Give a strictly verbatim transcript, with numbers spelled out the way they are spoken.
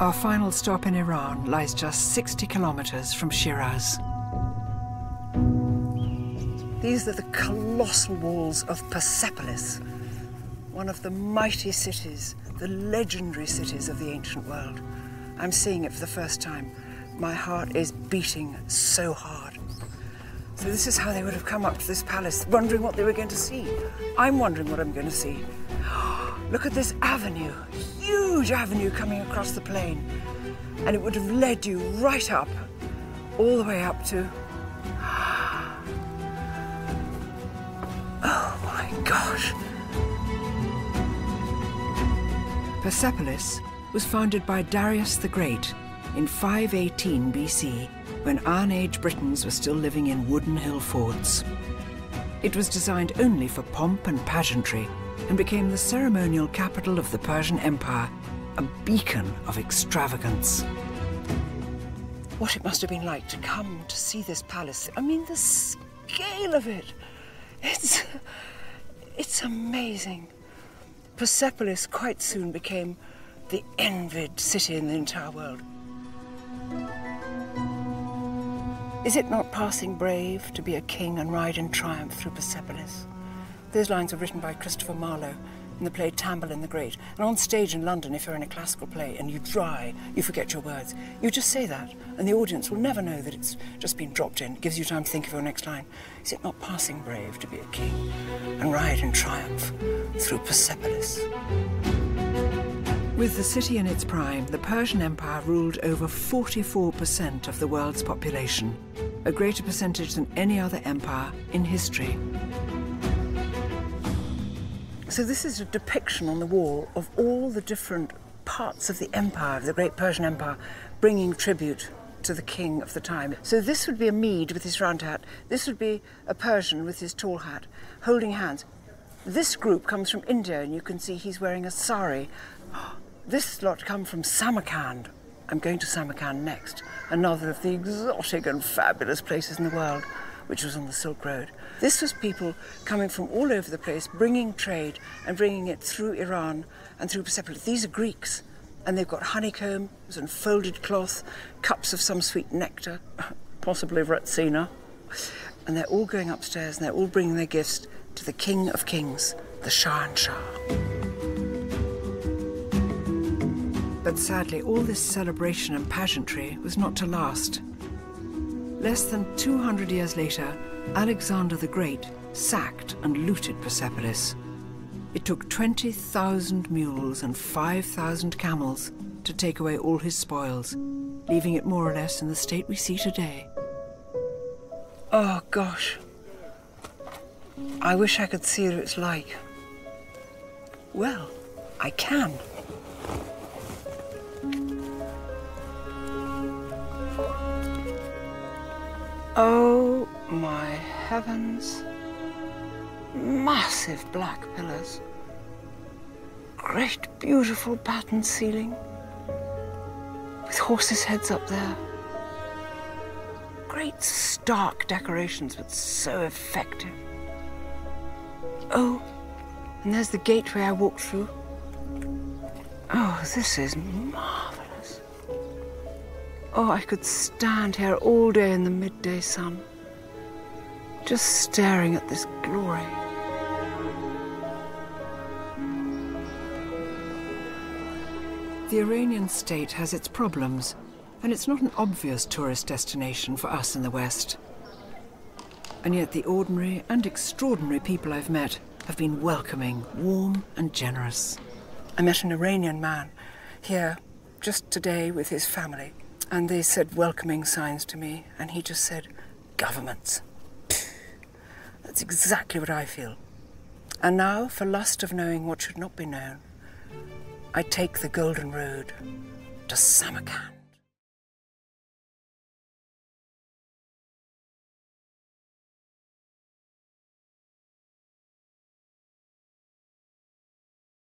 Our final stop in Iran lies just sixty kilometers from Shiraz. These are the colossal walls of Persepolis, one of the mighty cities, the legendary cities of the ancient world. I'm seeing it for the first time. My heart is beating so hard. So this is how they would have come up to this palace, wondering what they were going to see. I'm wondering what I'm going to see. Look at this avenue, huge avenue coming across the plain. And it would have led you right up, all the way up to... Oh my gosh! Persepolis was founded by Darius the Great in five eighteen B C, when Iron Age Britons were still living in wooden hill forts. It was designed only for pomp and pageantry, and became the ceremonial capital of the Persian Empire, a beacon of extravagance. What it must have been like to come to see this palace. I mean, the scale of it. It's, it's amazing. Persepolis quite soon became the envied city in the entire world. Is it not passing brave to be a king and ride in triumph through Persepolis? Those lines were written by Christopher Marlowe in the play Tamburlaine the Great. And on stage in London, if you're in a classical play and you dry, you forget your words, you just say that, and the audience will never know that it's just been dropped in. It gives you time to think of your next line. Is it not passing brave to be a king and ride in triumph through Persepolis? With the city in its prime, the Persian Empire ruled over forty-four percent of the world's population, a greater percentage than any other empire in history. So this is a depiction on the wall of all the different parts of the empire, of the great Persian Empire, bringing tribute to the king of the time. So this would be a Mede with his round hat, this would be a Persian with his tall hat, holding hands. This group comes from India, and you can see he's wearing a sari. This lot come from Samarkand. I'm going to Samarkand next, another of the exotic and fabulous places in the world, which was on the Silk Road. This was people coming from all over the place, bringing trade and bringing it through Iran and through Persepolis. These are Greeks, and they've got honeycombs and folded cloth, cups of some sweet nectar, possibly ratsina. And they're all going upstairs, and they're all bringing their gifts to the King of Kings, the Shahanshah. But sadly, all this celebration and pageantry was not to last. Less than two hundred years later, Alexander the Great sacked and looted Persepolis. It took twenty thousand mules and five thousand camels to take away all his spoils, leaving it more or less in the state we see today. Oh, gosh. I wish I could see what it's like. Well, I can. Oh my heavens, massive black pillars, great beautiful patterned ceiling with horses' heads up there, great stark decorations but so effective. Oh, and there's the gateway I walked through. Oh, this is marvellous. Oh, I could stand here all day in the midday sun, just staring at this glory. The Iranian state has its problems, and it's not an obvious tourist destination for us in the West. And yet the ordinary and extraordinary people I've met have been welcoming, warm and generous. I met an Iranian man here just today with his family. And they said welcoming signs to me, and he just said, governments. Pfft. That's exactly what I feel. And now, for lust of knowing what should not be known, I take the golden road to Samarkand.